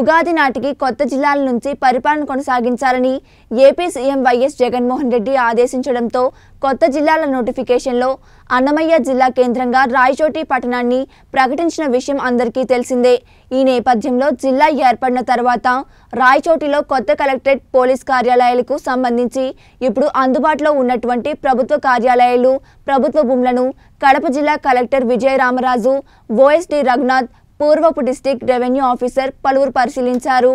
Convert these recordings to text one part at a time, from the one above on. ఉగాది నాటికి కొత్త జిల్లాల నుంచి పరిపాలన కొనసాగించాలని AP CM YS Jagan Mohan Reddy ఆదేశించడంతో కొత్త జిల్లాల నోటిఫికేషన్లో అన్నమయ్య జిల్లా కేంద్రంగా రాయచోటి పట్టణాన్ని ప్రకటించిన విషయం అందరికీ తెలిసిందే। ఈ నేపథ్యంలో జిల్లా ఏర్పడిన తర్వాత రాయచోటిలో కొత్త కలెక్టరేట్ పోలీస్ కార్యాలయాలకు సంబంధించి ఇప్పుడు అందుబాటులో ఉన్నటువంటి ప్రభుత్వ కార్యాలయాలు ప్రభుత్వ భూములను కడప జిల్లా కలెక్టర్ విజయ రామరాజు ఓఎస్డి రఘునాథ్ పూర్వపు డిస్ట్రిక్ట్ రెవెన్యూ ఆఫీసర్ పలువురు పరిశీలించారు।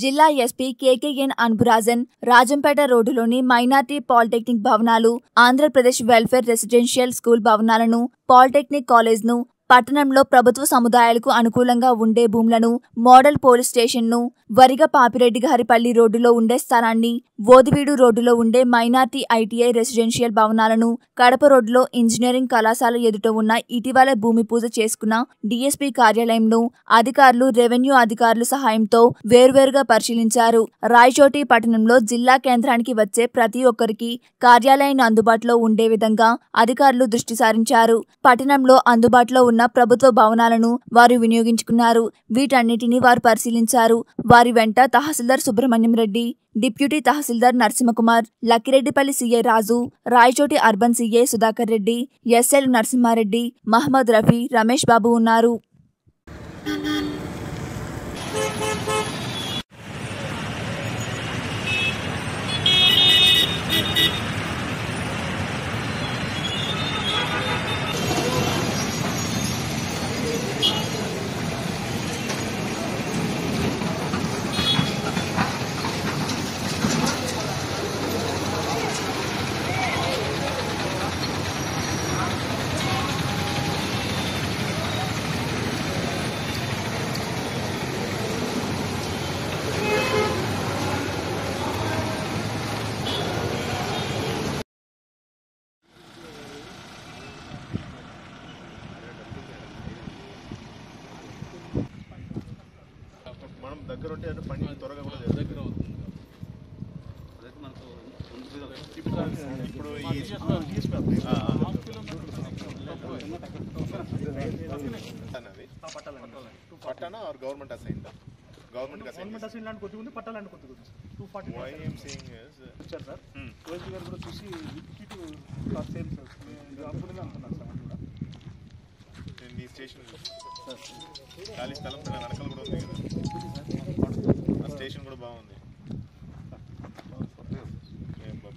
జిల్లా ఎస్పీ కేకేఎన్ అన్బురాజన్ రాజంపేట రోడ్డులోని మైనార్టీ పాలిటెక్నిక్ భవనాలు ఆంధ్రప్రదేశ్ వెల్ఫేర్ రెసిడెన్షియల్ స్కూల్ భవనాలను పాలిటెక్నిక్ కాలేజ్ను పట్టణంలో ప్రభుత్వ సముదాయాలకు అనుకూలంగా ఉండే భూములను మోడల్ పోలీస్ స్టేషన్ను వరిగ పాపిరెడ్డి గారిపల్లి రోడ్డులో ఉండే స్థలాన్ని ఓదివీడు రోడ్డులో ఉండే మైనార్టీ ఐటీఐ రెసిడెన్షియల్ భవనాలను కడప రోడ్డులో ఇంజనీరింగ్ కళాశాల ఎదుట ఉన్న ఇటీవల భూమి పూజ చేసుకున్న డీఎస్పీ కార్యాలయంను అధికారులు రెవెన్యూ అధికారుల సహాయంతో వేర్వేరుగా పరిశీలించారు। రాయచోటి పట్టణంలో జిల్లా కేంద్రానికి వచ్చే ప్రతి ఒక్కరికి కార్యాలయాన్ని అందుబాటులో ఉండే విధంగా అధికారులు దృష్టి సారించారు। పట్టణంలో అందుబాటులో ఉన్న ప్రభుత్వ భవనాలను వారు వినియోగించుకున్నారు। వీటన్నిటిని వారు పరిశీలించారు। వారి వెంట తహసీల్దార్ సుబ్రహ్మణ్యం రెడ్డి, డిప్యూటీ తహసీల్దార్ Narasimhakumar, Lakkireddipalli CA Raju, Rayachoti urban CA Sudhakar Reddy, SL Narasimha Reddy, Mohammed Rafi, Ramesh Babu ఉన్నారు।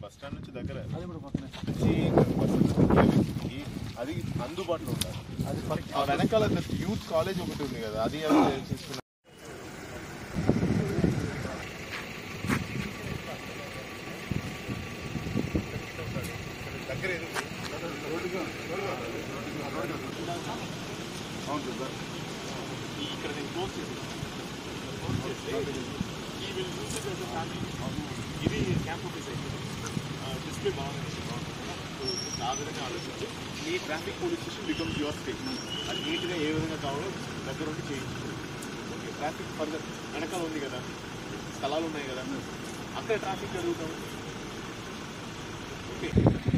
బస్ స్టాండ్ నుంచి దగ్గర అది అందుబాటులో ఉండాలి। వెనకాల యూత్ కాలేజ్ ఒకటి ఉంది కదా, అది తీసుకున్నాను। ట్రాఫిక్ ఫర్దర్ వెనకాల ఉంది కదా, స్థలాలు ఉన్నాయి కదా, అక్కడ ట్రాఫిక్ జరుగుతుంది। ఓకే।